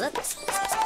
Let's